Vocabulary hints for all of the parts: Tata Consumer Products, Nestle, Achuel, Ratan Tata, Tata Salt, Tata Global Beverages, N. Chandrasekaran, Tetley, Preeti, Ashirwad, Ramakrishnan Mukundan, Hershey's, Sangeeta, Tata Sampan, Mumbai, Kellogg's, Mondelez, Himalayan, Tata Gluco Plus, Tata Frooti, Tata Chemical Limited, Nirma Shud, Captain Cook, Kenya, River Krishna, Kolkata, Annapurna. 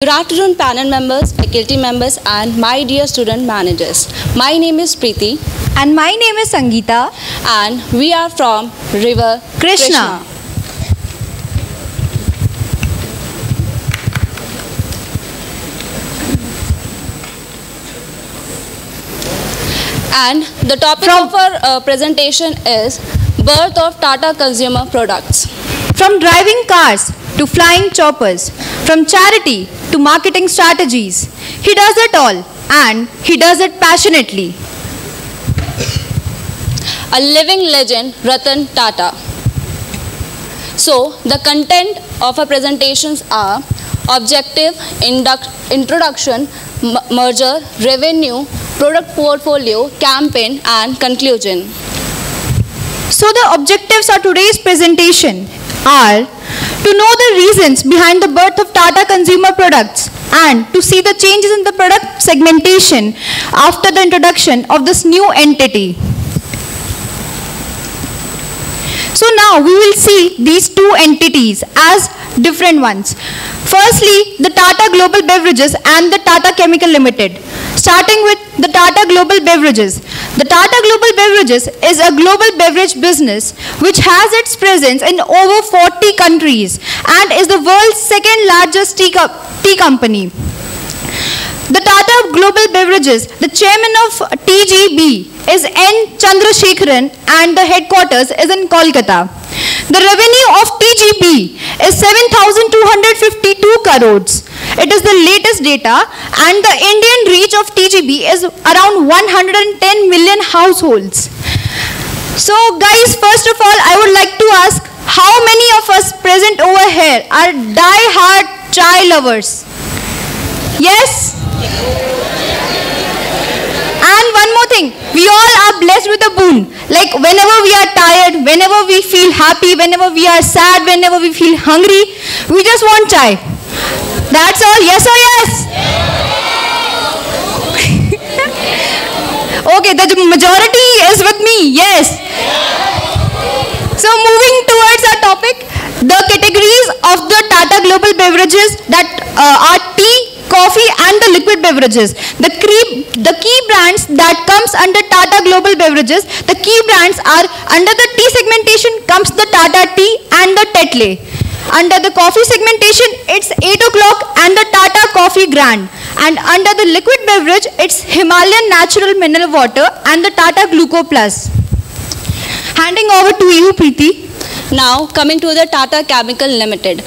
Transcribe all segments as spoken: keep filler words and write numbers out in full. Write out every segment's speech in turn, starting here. Good afternoon panel members, faculty members and my dear student managers. My name is Preeti and my name is Sangeeta and we are from River Krishna. Krishna. And the topic from of our uh, presentation is Birth of Tata Consumer Products. From driving cars to flying choppers, from charity to marketing strategies. He does it all and he does it passionately. A living legend, Ratan Tata. So the content of our presentations are objective, introduction, merger, revenue, product portfolio, campaign and conclusion. So the objectives of today's presentation are to know the reasons behind the birth of Tata Consumer Products and to see the changes in the product segmentation after the introduction of this new entity. So now we will see these two entities as different ones. Firstly, the Tata Global Beverages and the Tata Chemical Limited. Starting with the Tata Global Beverages. The Tata Global Beverages is a global beverage business which has its presence in over forty countries and is the world's second largest tea, co tea company. The Tata Global Beverages, the chairman of T G B is N. Chandrasekaran and the headquarters is in Kolkata. The revenue of T G B is seven thousand two hundred fifty-two crores. It is the latest data and the Indian reach of T G B is around one hundred ten million households. So guys, first of all, I would like to ask how many of us present over here are die-hard chai lovers? Yes? And one more thing, we all are blessed with a boon. Like whenever we are tired, whenever we feel happy, whenever we are sad, whenever we feel hungry, we just want chai. That's all, yes or yes? Okay, the majority is with me, yes. So moving towards our topic, the categories of the Tata Global Beverages that uh, are tea, coffee and the liquid beverages. The key, the key brands that comes under Tata Global Beverages, the key brands are under the tea segmentation comes the Tata Tea and the Tetley. Under the coffee segmentation, it's eight o'clock and the Tata Coffee Grand. And under the liquid beverage, it's Himalayan Natural Mineral Water and the Tata Gluco Plus. Handing over to you, Preeti. Now, coming to the Tata Chemical Limited.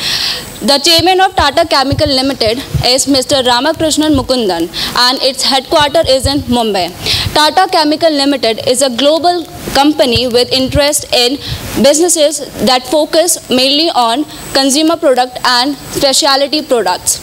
The chairman of Tata Chemical Limited is Mister Ramakrishnan Mukundan and its headquarters is in Mumbai. Tata Chemical Limited is a global company with interest in businesses that focus mainly on consumer product and specialty products.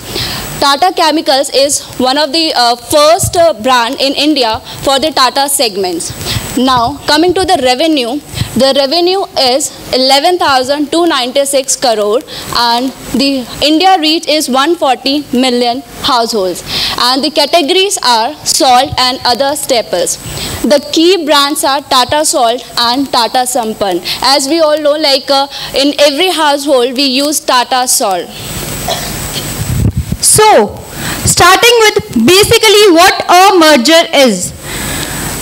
Tata Chemicals is one of the uh, first uh, brand in India for the Tata segments. Now, coming to the revenue, the revenue is eleven thousand two hundred ninety-six crore and the India reach is one hundred forty million households. And the categories are salt and other staples. The key brands are Tata Salt and Tata Sampan. As we all know, like uh, in every household, we use Tata Salt. So, starting with basically what a merger is.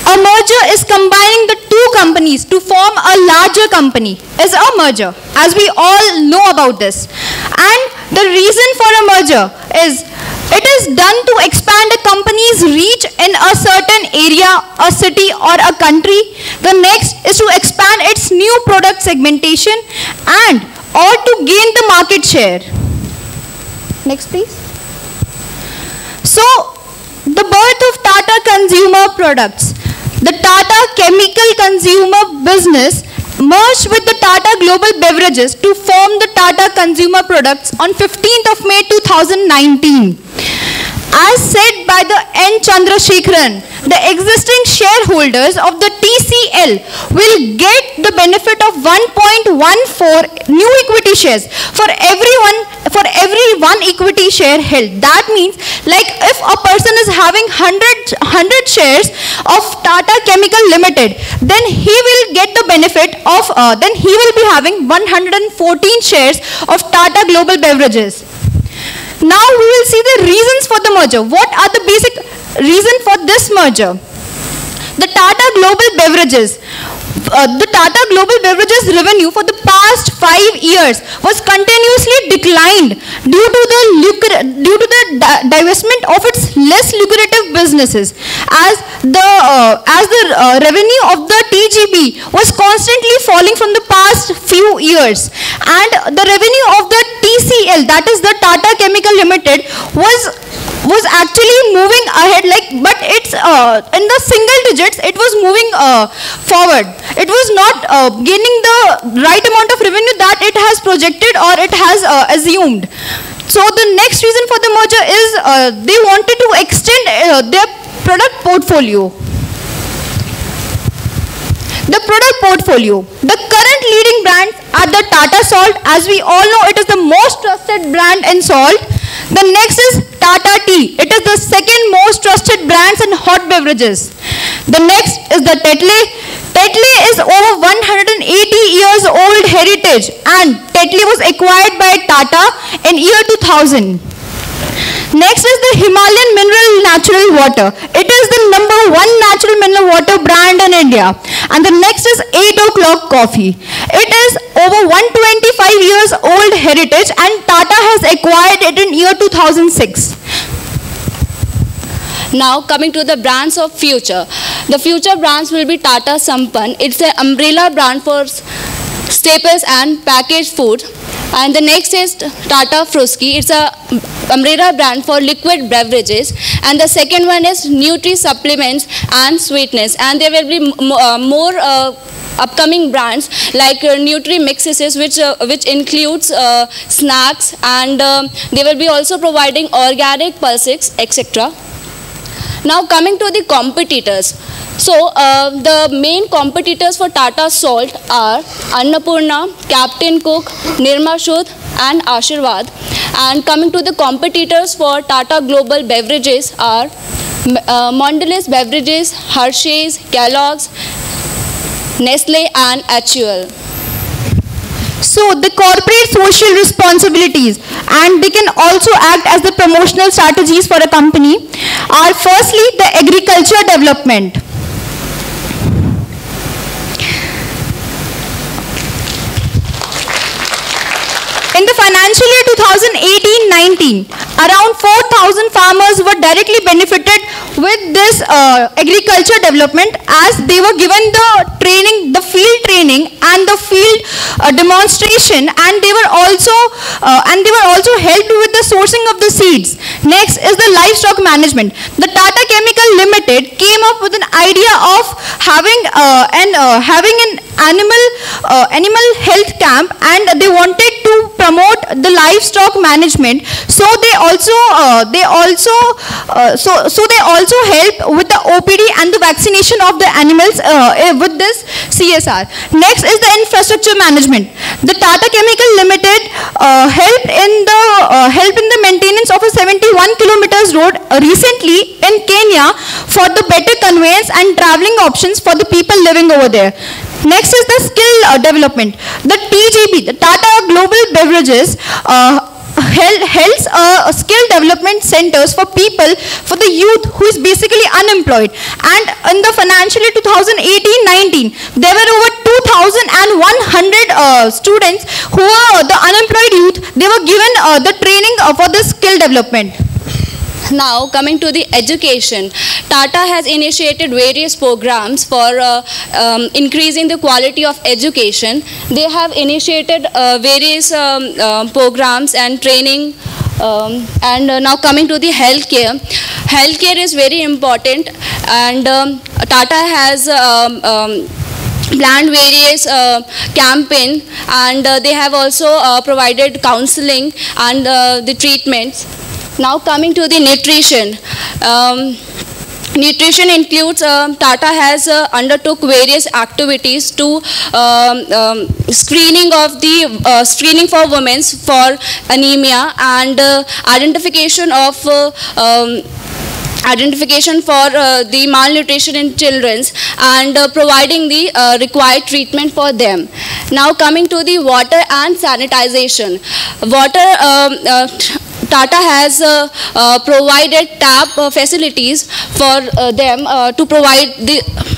A merger is combining the two companies to form a larger company is a merger, as we all know about this. And the reason for a merger is it is done to expand a company's reach in a certain area, a city or a country. The next is to expand its new product segmentation and or to gain the market share. Next please. So the birth of Tata Consumer Products. The Tata Chemical Consumer Business merged with the Tata Global Beverages to form the Tata Consumer Products on fifteenth of May two thousand nineteen. As said by the N. Chandrasekaran, the existing shareholders of the T C L will get the benefit of one point one four new equity shares for everyone, for every one equity share held. That means like if a person is having one hundred, one hundred shares of Tata Chemical Limited, then he will get the benefit of, uh, then he will be having one hundred fourteen shares of Tata Global Beverages. Now we will see the reasons for the merger. What are the basic reasons for this merger? The Tata Global Beverages. Uh, the Tata Global Beverages revenue for the past five years was continuously declined due to the due to the di divestment of its less lucrative businesses, as the uh, as the uh, revenue of the T G B was constantly falling from the past few years, and the revenue of the T C L, that is the Tata Chemical Limited, was. was actually moving ahead, like, but it's uh, in the single digits. It was moving uh, forward. It was not uh, gaining the right amount of revenue that it has projected or it has uh, assumed. So the next reason for the merger is uh, they wanted to extend uh, their product portfolio. The product portfolio. The current leading brands are the Tata Salt. As we all know, it is the most trusted brand in salt. The next is Tata Tea. It is the second most trusted brands in hot beverages. The next is the Tetley. Tetley is over one hundred eighty years old heritage, and Tetley was acquired by Tata in year two thousand. Next is the Himalayan Mineral Natural Water. It is the number one natural mineral water brand in India. And the next is eight o'clock coffee. It is over one hundred twenty-five years old heritage, and Tata has acquired it in year two thousand six. Now coming to the brands of future. The future brands will be Tata Sampan. It's an umbrella brand for staples and packaged food. And the next is Tata Frooti. It's a umbrella brand for liquid beverages. And the second one is Nutri Supplements and Sweetness. And there will be uh, more uh, upcoming brands like uh, Nutri Mixes, which uh, which includes uh, snacks, and uh, they will be also providing organic pulses, et cetera. Now coming to the competitors. So uh, the main competitors for Tata Salt are Annapurna, Captain Cook, Nirma Shud, and Ashirwad. And coming to the competitors for Tata Global Beverages are uh, Mondelez Beverages, Hershey's, Kellogg's, Nestle, and Achuel. So the corporate social responsibilities, and they can also act as the promotional strategies for a company, are firstly the agriculture development. In the financial year two thousand eighteen nineteen, around four thousand farmers were directly benefited with this uh, agriculture development, as they were given the training, the field training and the field uh, demonstration, and they were also uh, and they were also helped with the sourcing of the seeds. Next is the livestock management. The Tata Chemical Limited came up with an idea of having uh, an uh, having an animal uh, animal health camp, and they wanted to promote the livestock management. So they also uh, they also uh, so so they also help with the O P D and the vaccination of the animals uh, with this C S R. Next is the infrastructure management. The Tata Chemical Limited uh, helped in the uh, helped in the maintenance of a seventy-one kilometers road recently in Kenya for the better conveyance and traveling options for the people living over there. Next is the skill uh, development. The T G B, the Tata Global Beverages, uh, held, holds uh, skill development centers for people, for the youth who is basically unemployed. And in the financial year two thousand eighteen nineteen, there were over two thousand one hundred uh, students who are the unemployed youth. They were given uh, the training uh, for the skill development. Now coming to the education, Tata has initiated various programs for uh, um, increasing the quality of education. They have initiated uh, various um, uh, programs and training. Um, and uh, now coming to the healthcare, healthcare is very important, and um, Tata has um, um, planned various uh, campaign, and uh, they have also uh, provided counseling and uh, the treatments. Now coming to the nutrition, um, nutrition includes uh, Tata has uh, undertook various activities to um, um, screening of the uh, screening for women for anemia, and uh, identification of uh, um, identification for uh, the malnutrition in children, and uh, providing the uh, required treatment for them. Now coming to the water and sanitization, water. Um, uh, Tata has uh, uh, provided tap uh, facilities for uh, them uh, to provide the